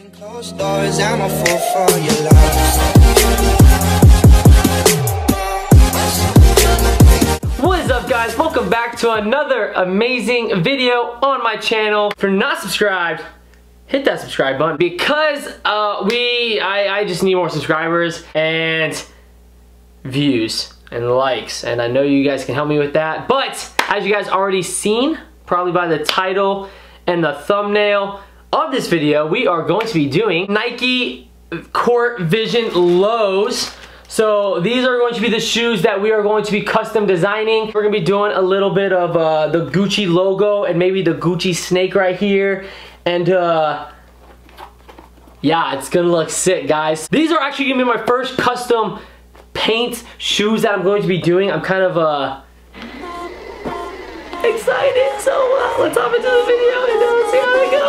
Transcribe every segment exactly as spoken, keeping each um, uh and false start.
Behind closed doors, I'm a fool for your love. What is up, guys? Welcome back to another amazing video on my channel. If you're not subscribed, hit that subscribe button because uh, we, I, I just need more subscribers and views and likes, and I know you guys can help me with that. But as you guys already seen, probably by the title and the thumbnail of this video, we are going to be doing Nike Court Vision Lowe's. So these are going to be the shoes that we are going to be custom designing. We're going to be doing a little bit of uh, the Gucci logo and maybe the Gucci snake right here. And uh, yeah, it's going to look sick, guys. These are actually going to be my first custom paint shoes that I'm going to be doing. I'm kind of uh, excited. So uh, let's hop into the video and uh, see how they go.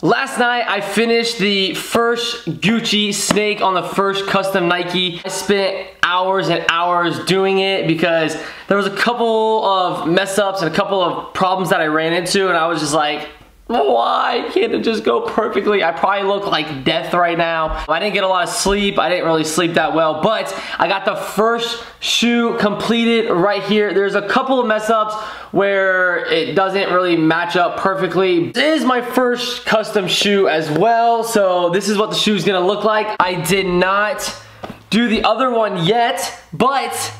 Last night, I finished the first Gucci snake on the first custom Nike. I spent hours and hours doing it because there was a couple of mess ups and a couple of problems that I ran into, and I was just like, why can't it just go perfectly? I probably look like death right now. I didn't get a lot of sleep. I didn't really sleep that well, but I got the first shoe completed right here. There's a couple of mess ups where it doesn't really match up perfectly. This is my first custom shoe as well, so this is what the shoe is gonna look like. I did not do the other one yet, but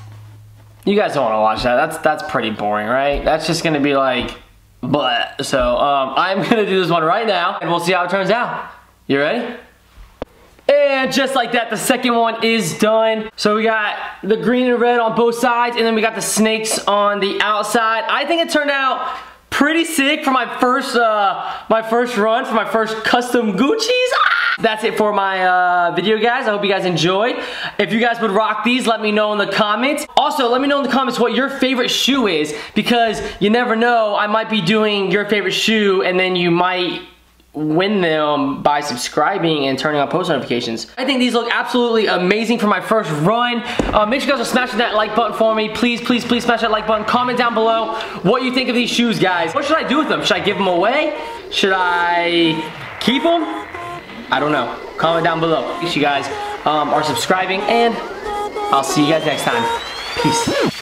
you guys don't wanna watch that. That's, that's pretty boring, right? That's just gonna be like, but, so um, I'm gonna do this one right now and we'll see how it turns out. You ready? And just like that, the second one is done. So we got the green and red on both sides, and then we got the snakes on the outside. I think it turned out pretty sick for my first, uh, my first run, for my first custom Gucci's. Ah! That's it for my uh, video, guys. I hope you guys enjoyed. If you guys would rock these, let me know in the comments. Also, let me know in the comments what your favorite shoe is, because you never know, I might be doing your favorite shoe, and then you might win them by subscribing and turning on post notifications. I think these look absolutely amazing for my first run. Uh, make sure you guys are smashing that like button for me. Please, please, please smash that like button. Comment down below what you think of these shoes, guys. What should I do with them? Should I give them away? Should I keep them? I don't know. Comment down below. Make sure you guys um, are subscribing, and I'll see you guys next time. Peace.